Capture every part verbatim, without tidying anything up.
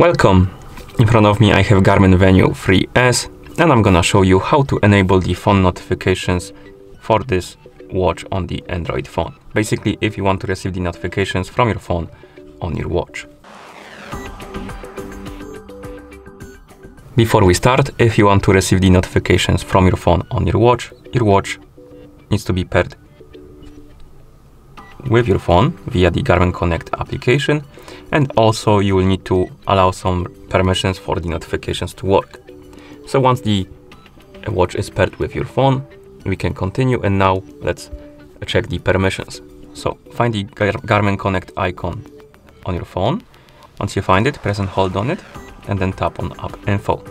Welcome! In front of me I have Garmin Venu three S and I'm gonna show you how to enable the phone notifications for this watch on the Android phone. Basically, if you want to receive the notifications from your phone on your watch. Before we start, if you want to receive the notifications from your phone on your watch, your watch needs to be paired with your phone via the Garmin Connect application, and also you will need to allow some permissions for the notifications to work. So once the watch is paired with your phone, we can continue, and now let's check the permissions. So find the Gar Garmin Connect icon on your phone. Once you find it, press and hold on it and then tap on App Info.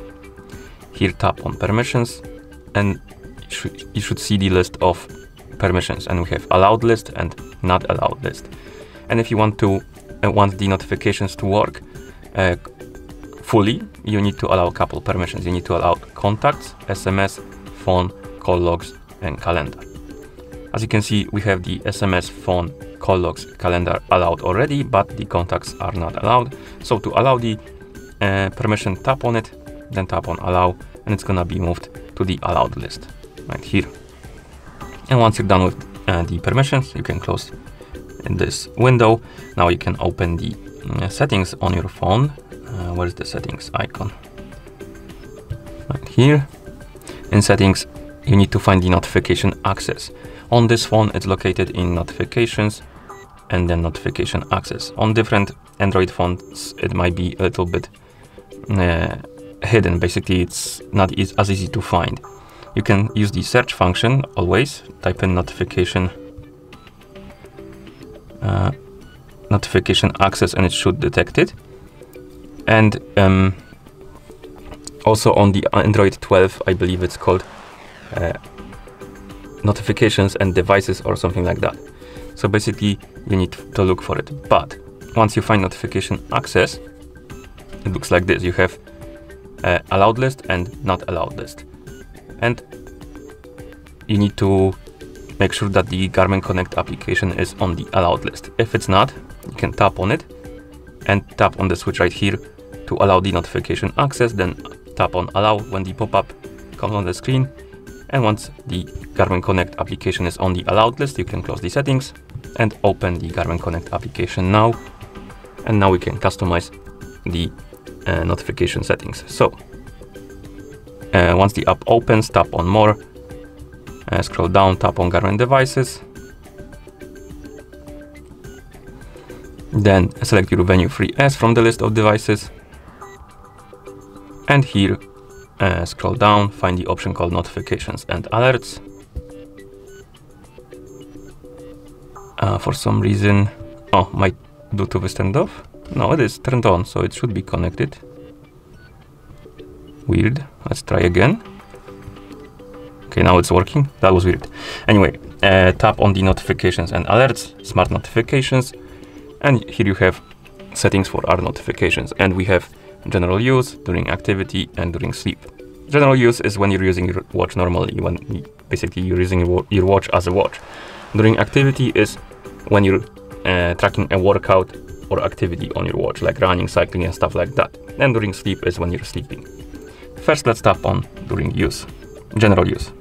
Here tap on Permissions and you should see the list of permissions, and we have allowed list and not allowed list. And if you want to uh, want the notifications to work uh, fully, you need to allow a couple permissions. You need to allow contacts, S M S, phone, call logs, and calendar. As you can see, we have the S M S, phone, call logs, calendar allowed already, but the contacts are not allowed. So to allow the uh, permission, tap on it, then tap on allow, and it's gonna be moved to the allowed list right here. And once you're done with uh, the permissions, you can close this window. Now you can open the uh, settings on your phone. Uh, where's the settings icon? Right here. In settings, you need to find the notification access. On this phone, it's located in notifications and then notification access. On different Android phones, it might be a little bit uh, hidden. Basically, it's not e- as easy to find. You can use the search function always, type in notification uh, notification access and it should detect it. And um, also on the Android twelve, I believe it's called uh, notifications and devices or something like that. So basically you need to look for it. But once you find notification access, it looks like this. You have uh, allowed list and not allowed list. And you need to make sure that the Garmin Connect application is on the allowed list. If it's not, you can tap on it and tap on the switch right here to allow the notification access, then tap on allow when the pop-up comes on the screen. And once the Garmin Connect application is on the allowed list, you can close the settings and open the Garmin Connect application now. And now we can customize the uh, notification settings. So. Uh, once the app opens, tap on more, uh, scroll down, tap on Garmin devices, then select your Venu three S from the list of devices, and here uh, scroll down, find the option called notifications and alerts. Uh, for some reason, oh, my Bluetooth is turned off? No, it is turned on, so it should be connected. Weird. Let's try again. Okay, now it's working. That was weird. Anyway, uh, tap on the notifications and alerts, smart notifications, and here you have settings for our notifications. And we have general use, during activity, and during sleep. General use is when you're using your watch normally, when basically you're using your watch as a watch. During activity is when you're uh, tracking a workout or activity on your watch, like running, cycling, and stuff like that. And during sleep is when you're sleeping. First, let's tap on during use, general use.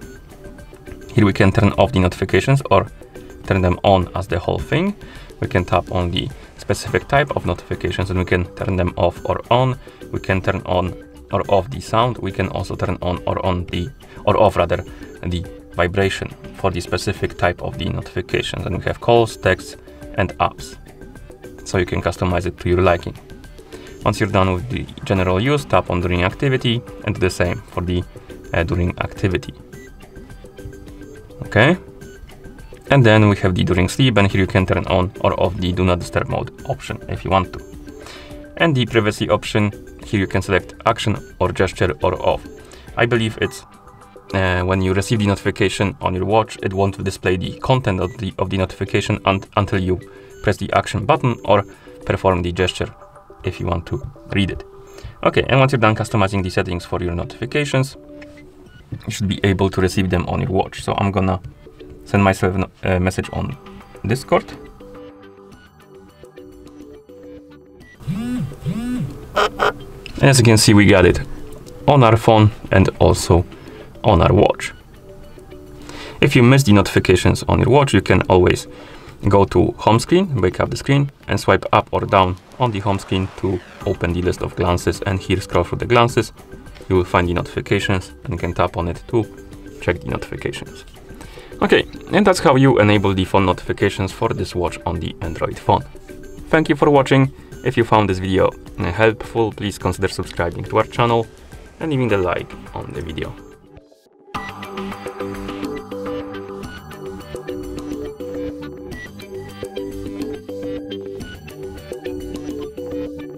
Here we can turn off the notifications or turn them on as the whole thing. We can tap on the specific type of notifications and we can turn them off or on. We can turn on or off the sound. We can also turn on or on the, or off rather, the vibration for the specific type of the notifications. And we have calls, texts, and apps. So you can customize it to your liking. Once you're done with the general use, tap on during activity and do the same for the uh, during activity. Okay. And then we have the during sleep, and here you can turn on or off the do not disturb mode option if you want to. And the privacy option, here you can select action or gesture or off. I believe it's uh, when you receive the notification on your watch, it won't display the content of the, of the notification un until you press the action button or perform the gesture, if you want to read it. Okay, and once you're done customizing the settings for your notifications, you should be able to receive them on your watch. So I'm gonna send myself a message on Discord. As you can see, we got it on our phone and also on our watch. If you miss the notifications on your watch, you can always go to home screen, wake up the screen, and swipe up or down on the home screen to open the list of glances, and here scroll through the glances. You will find the notifications and you can tap on it to check the notifications. Okay, and that's how you enable the phone notifications for this watch on the Android phone. Thank you for watching. If you found this video helpful, please consider subscribing to our channel and leaving a like on the video.